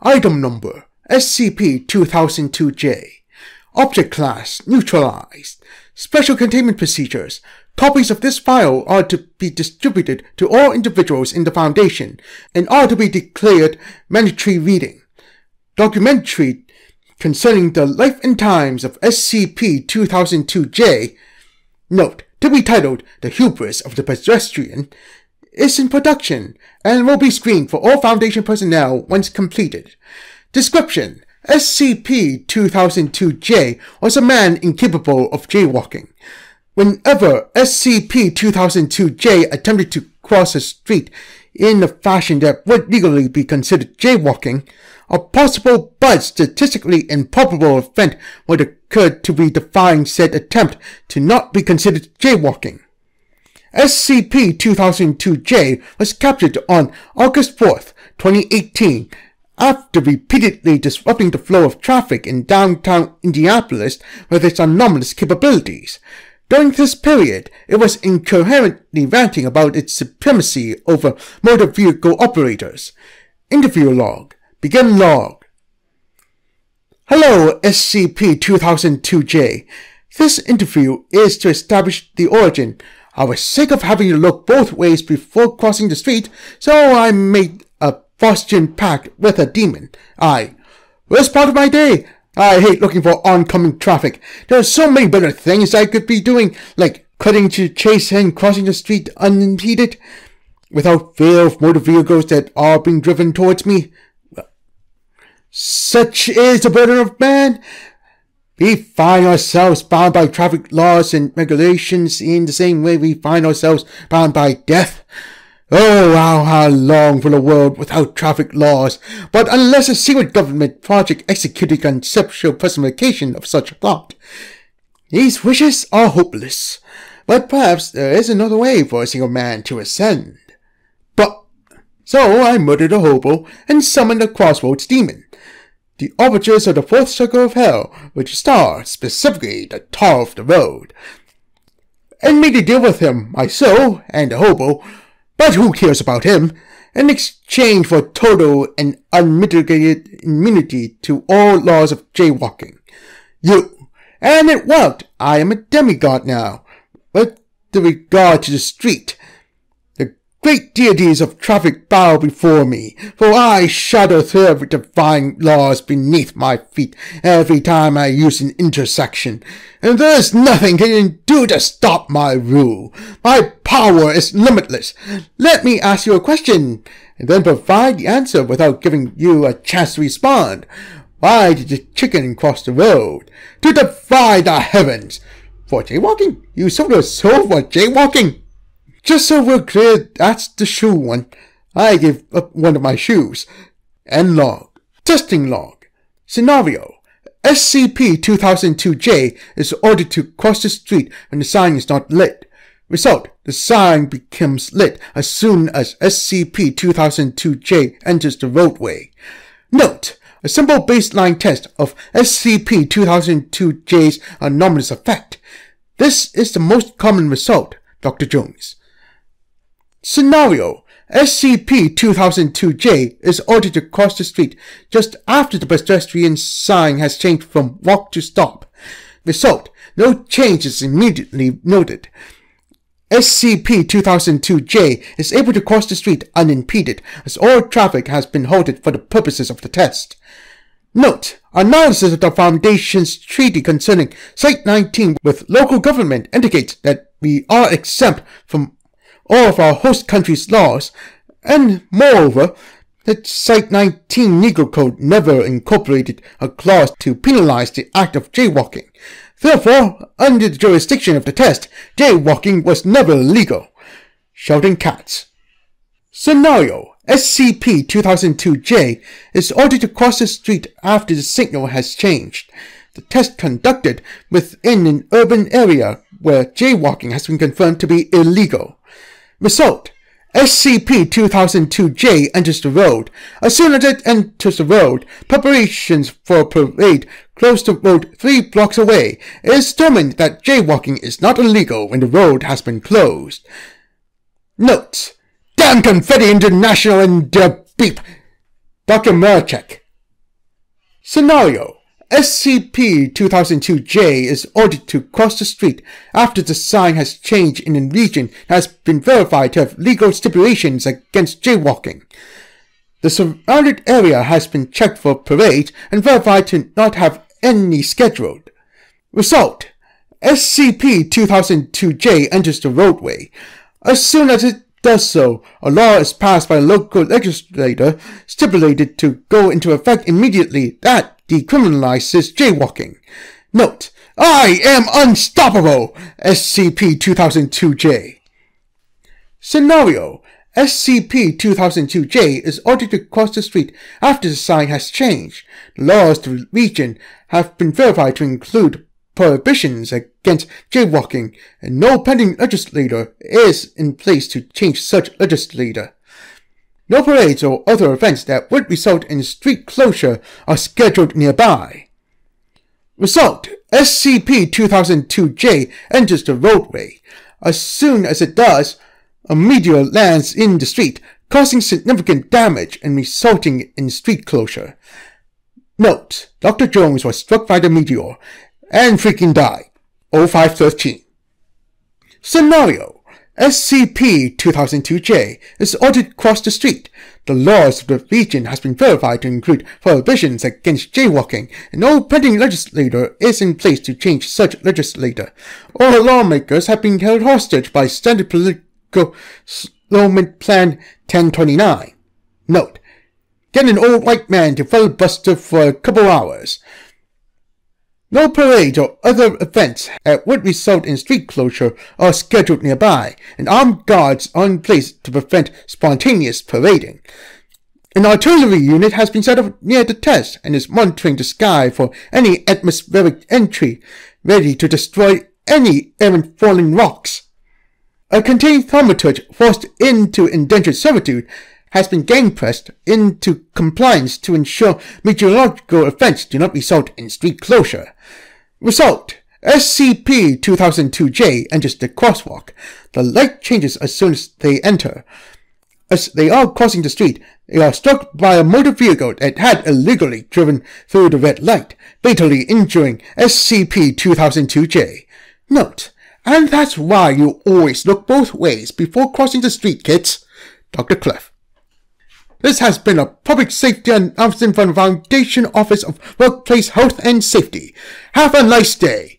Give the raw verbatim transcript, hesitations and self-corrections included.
Item Number S C P two thousand two J. Object Class Neutralized. Special Containment Procedures. Copies of this file are to be distributed to all individuals in the Foundation and are to be declared mandatory reading. Documentary concerning the life and times of S C P two thousand two J, note, to be titled The Hubris of the Pedestrian, is in production and will be screened for all Foundation personnel once completed. Description: S C P two thousand two J was a man incapable of jaywalking. Whenever S C P two thousand two J attempted to cross a street in a fashion that would legally be considered jaywalking, a possible but statistically improbable event would occur to redefine said attempt to not be considered jaywalking. S C P two thousand two J was captured on August fourth, twenty eighteen, after repeatedly disrupting the flow of traffic in downtown Indianapolis with its anomalous capabilities. During this period, it was incoherently ranting about its supremacy over motor vehicle operators. Interview log. Begin log. Hello, S C P two thousand two J. This interview is to establish the origin. I was sick of having to look both ways before crossing the street, so I made a Faustian pact with a demon. I. Worst part of my day? I hate looking for oncoming traffic. There are so many better things I could be doing, like cutting to chase and crossing the street unimpeded, without fear of motor vehicles that are being driven towards me. Well, such is the burden of man. We find ourselves bound by traffic laws and regulations in the same way we find ourselves bound by death. Oh, how, how long for the world without traffic laws, but unless a secret government project executed conceptual personification of such a thought. These wishes are hopeless, but perhaps there is another way for a single man to ascend. But, so I murdered a hobo and summoned a crossroads demon. The overtures of the fourth circle of hell, which star specifically the tar of the road, and made a deal with him, my soul, and the hobo, but who cares about him, in exchange for total and unmitigated immunity to all laws of jaywalking. You. And it worked. I am a demigod now. With regard to the street, the great deities of traffic bow before me, for I shudder through the divine laws beneath my feet every time I use an intersection, and there is nothing can do to stop my rule. My power is limitless. Let me ask you a question, and then provide the answer without giving you a chance to respond. Why did the chicken cross the road? To defy the heavens. For jaywalking? You sold your soul for jaywalking? Just so we're clear, that's the shoe one. I gave up one of my shoes. End log. Testing log. Scenario. S C P two thousand two J is ordered to cross the street when the sign is not lit. Result, the sign becomes lit as soon as S C P two thousand two J enters the roadway. Note, a simple baseline test of S C P two thousand two J's anomalous effect. This is the most common result, Doctor Jones. Scenario, S C P two thousand two J is ordered to cross the street just after the pedestrian sign has changed from walk to stop. Result, no change is immediately noted. S C P two thousand two J is able to cross the street unimpeded, as all traffic has been halted for the purposes of the test. Note, analysis of the Foundation's treaty concerning Site nineteen with local government indicates that we are exempt from all of our host country's laws, and moreover, that Site nineteen legal code never incorporated a clause to penalize the act of jaywalking. Therefore, under the jurisdiction of the test, jaywalking was never legal. Shouting cats. Scenario. S C P two thousand two J is ordered to cross the street after the signal has changed. The test conducted within an urban area where jaywalking has been confirmed to be illegal. Result. S C P two thousand two J enters the road. As soon as it enters the road, preparations for a parade close to road three blocks away. It is determined that jaywalking is not illegal when the road has been closed. Notes. Damn Confetti International and their beep. Doctor Marchek. Scenario: S C P two thousand two J is ordered to cross the street after the sign has changed in a region that has been verified to have legal stipulations against jaywalking. The surrounded area has been checked for parades and verified to not have any scheduled. Result: S C P two thousand two J enters the roadway. As soon as it does so, a law is passed by a local legislator stipulated to go into effect immediately that decriminalizes jaywalking. Note: I am unstoppable! S C P two thousand two J. Scenario: S C P two thousand two J is ordered to cross the street after the sign has changed. The laws of the region have been verified to include prohibitions against jaywalking, and no pending legislator is in place to change such legislator. No parades or other events that would result in street closure are scheduled nearby. Result: S C P two thousand two J enters the roadway. As soon as it does, a meteor lands in the street, causing significant damage and resulting in street closure. Note: Doctor Jones was struck by the meteor and freaking died. oh five thirteen. Scenario: S C P two thousand two J is ordered across the street. The laws of the region has been verified to include prohibitions against jaywalking, and no pending legislator is in place to change such legislator. All lawmakers have been held hostage by standard political Go Slowment Plan ten twenty-nine. Note: get an old white man to filibuster for a couple hours. No parades or other events that would result in street closure are scheduled nearby, and armed guards are in place to prevent spontaneous parading. An artillery unit has been set up near the test and is monitoring the sky for any atmospheric entry, ready to destroy any errant falling rocks. A contained thaumaturge forced into indentured servitude has been gang-pressed into compliance to ensure meteorological events do not result in street closure. Result: S C P two thousand two J enters the crosswalk. The light changes as soon as they enter. As they are crossing the street, they are struck by a motor vehicle that had illegally driven through the red light, fatally injuring S C P two thousand two J. Note: and that's why you always look both ways before crossing the street, kids. Doctor Clef. This has been a public safety announcement from the Foundation Office of Workplace Health and Safety. Have a nice day.